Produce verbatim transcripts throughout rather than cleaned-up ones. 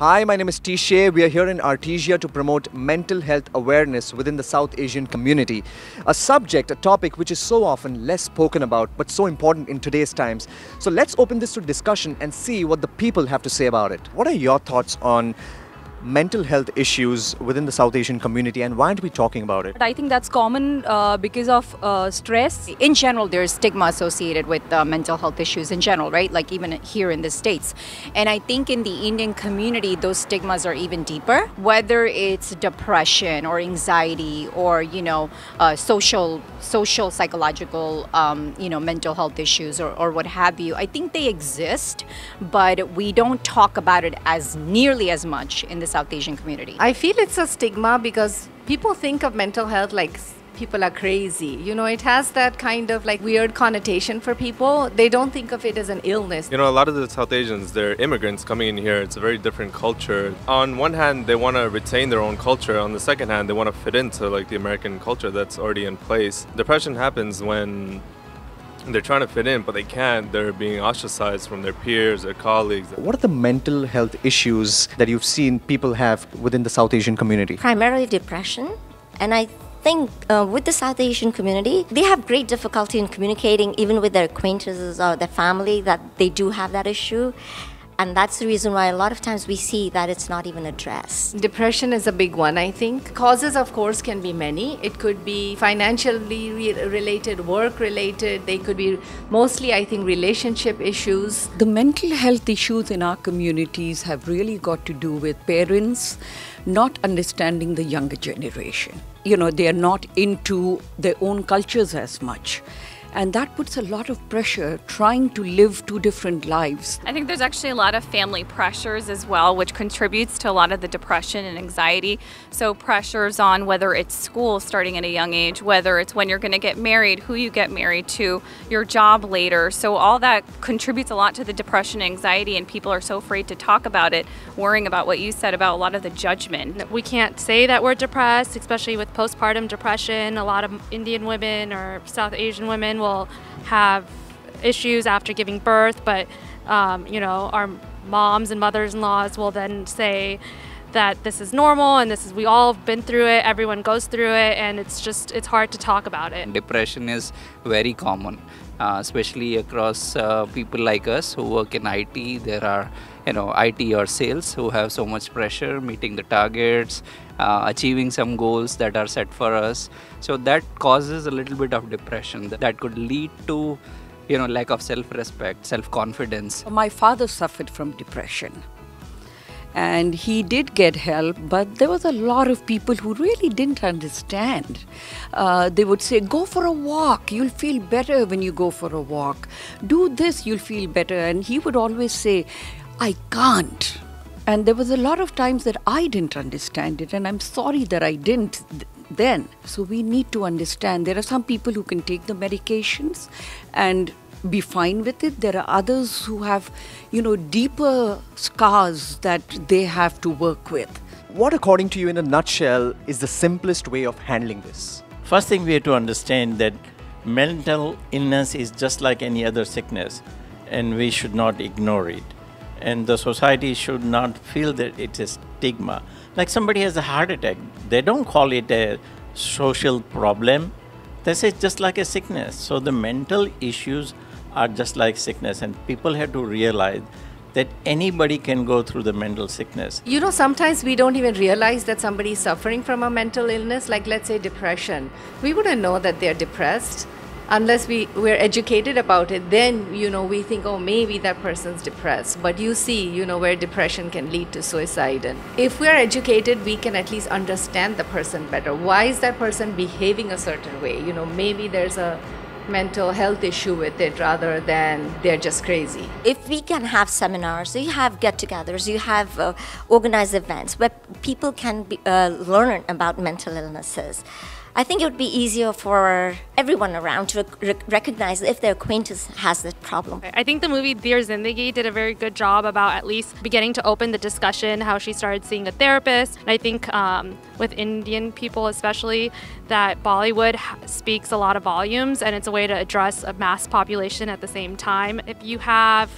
Hi, my name is Tisha. We are here in Artesia to promote mental health awareness within the South Asian community. A subject, a topic which is so often less spoken about but so important in today's times. So let's open this to discussion and see what the people have to say about it. What are your thoughts on mental health issues within the South Asian community, and why aren't we talking about it? I think that's common uh, because of uh, stress. In general, there's stigma associated with uh, mental health issues in general, right? Like even here in the States. And I think in the Indian community, those stigmas are even deeper. Whether it's depression or anxiety or, you know, uh, social, social, psychological, um, you know, mental health issues or, or what have you. I think they exist, but we don't talk about it as nearly as much in the South Asian community. I feel it's a stigma because people think of mental health like people are crazy. You know, it has that kind of like weird connotation for people. They don't think of it as an illness. You know, a lot of the South Asians, they're immigrants coming in here. It's a very different culture. On one hand, they want to retain their own culture. On the second hand, they want to fit into like the American culture that's already in place. Depression happens when they're trying to fit in, but they can't. They're being ostracized from their peers, their colleagues. What are the mental health issues that you've seen people have within the South Asian community? Primarily depression. And I think uh, with the South Asian community, they have great difficulty in communicating even with their acquaintances or their family that they do have that issue. And that's the reason why a lot of times we see that it's not even addressed. Depression is a big one, I think. Causes, of course, can be many. It could be financially re related, work related. They could be mostly, I think, relationship issues. The mental health issues in our communities have really got to do with parents not understanding the younger generation. You know, they are not into their own cultures as much. And that puts a lot of pressure trying to live two different lives. I think there's actually a lot of family pressures as well, which contributes to a lot of the depression and anxiety. So pressures on whether it's school starting at a young age, whether it's when you're going to get married, who you get married to, your job later. So all that contributes a lot to the depression and anxiety, and people are so afraid to talk about it, worrying about what you said about a lot of the judgment. We can't say that we're depressed, especially with postpartum depression. A lot of Indian women or South Asian women will have issues after giving birth, but um, you know, our moms and mothers-in-laws will then say that this is normal and this is, we all have been through it, everyone goes through it, and it's just, it's hard to talk about it. Depression is very common, uh, especially across uh, people like us who work in I T. There are, you know, I T or sales who have so much pressure, meeting the targets, Uh, achieving some goals that are set for us. So that causes a little bit of depression that could lead to, you know, lack of self-respect, self-confidence. My father suffered from depression and he did get help, but there was a lot of people who really didn't understand. Uh, they would say, go for a walk, you'll feel better when you go for a walk. Do this, you'll feel better. And he would always say, I can't. And there was a lot of times that I didn't understand it, and I'm sorry that I didn't then. So we need to understand there are some people who can take the medications and be fine with it. There are others who have, you know, deeper scars that they have to work with. What, according to you, in a nutshell, is the simplest way of handling this? First thing we have to understand that mental illness is just like any other sickness, and we should not ignore it. And the society should not feel that it's a stigma. Like somebody has a heart attack, they don't call it a social problem. They say it's just like a sickness. So the mental issues are just like sickness, and people have to realize that anybody can go through the mental sickness. You know, sometimes we don't even realize that somebody is suffering from a mental illness, like let's say depression. We wouldn't know that they're depressed. Unless we, we're educated about it, then, you know, we think, oh, maybe that person's depressed. But you see, you know, where depression can lead to suicide. And if we're educated, we can at least understand the person better. Why is that person behaving a certain way? You know, maybe there's a mental health issue with it rather than they're just crazy. If we can have seminars, you have get-togethers, you have uh, organized events where people can be, uh, learn about mental illnesses. I think it would be easier for everyone around to rec recognize if their acquaintance has that problem. I think the movie Dear Zindagi did a very good job about at least beginning to open the discussion, how she started seeing a therapist. And I think um, with Indian people especially, that Bollywood speaks a lot of volumes, and it's a way to address a mass population at the same time. If you have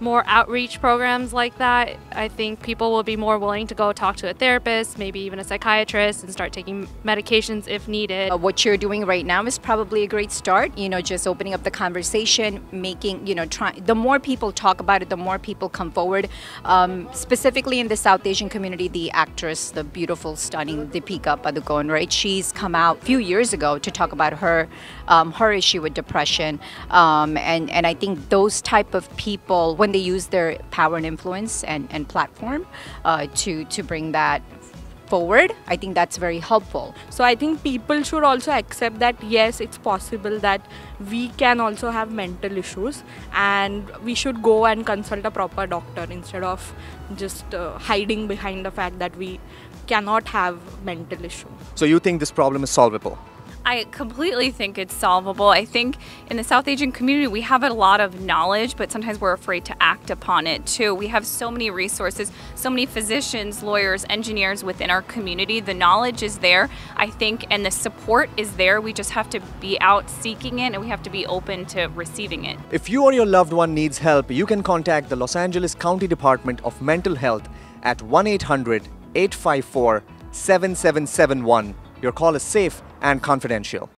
more outreach programs like that, I think people will be more willing to go talk to a therapist, maybe even a psychiatrist, and start taking medications if needed. What you're doing right now is probably a great start, you know, just opening up the conversation, making, you know, try, the more people talk about it, the more people come forward. Um, specifically in the South Asian community, the actress, the beautiful, stunning Deepika Padukone, right? She's come out a few years ago to talk about her, um, her issue with depression. Um, and, and I think those type of people, when they use their power and influence and, and platform uh, to, to bring that forward, I think that's very helpful. So I think people should also accept that yes, it's possible that we can also have mental issues, and we should go and consult a proper doctor instead of just uh, hiding behind the fact that we cannot have mental issues. So you think this problem is solvable? I completely think it's solvable. I think in the South Asian community we have a lot of knowledge, but sometimes we're afraid to act upon it too. We have so many resources, so many physicians, lawyers, engineers within our community. The knowledge is there, I think, and the support is there. We just have to be out seeking it, and we have to be open to receiving it. If you or your loved one needs help, you can contact the Los Angeles County Department of Mental Health at one eight hundred, eight five four, seven seven seven one. Your call is safe and confidential.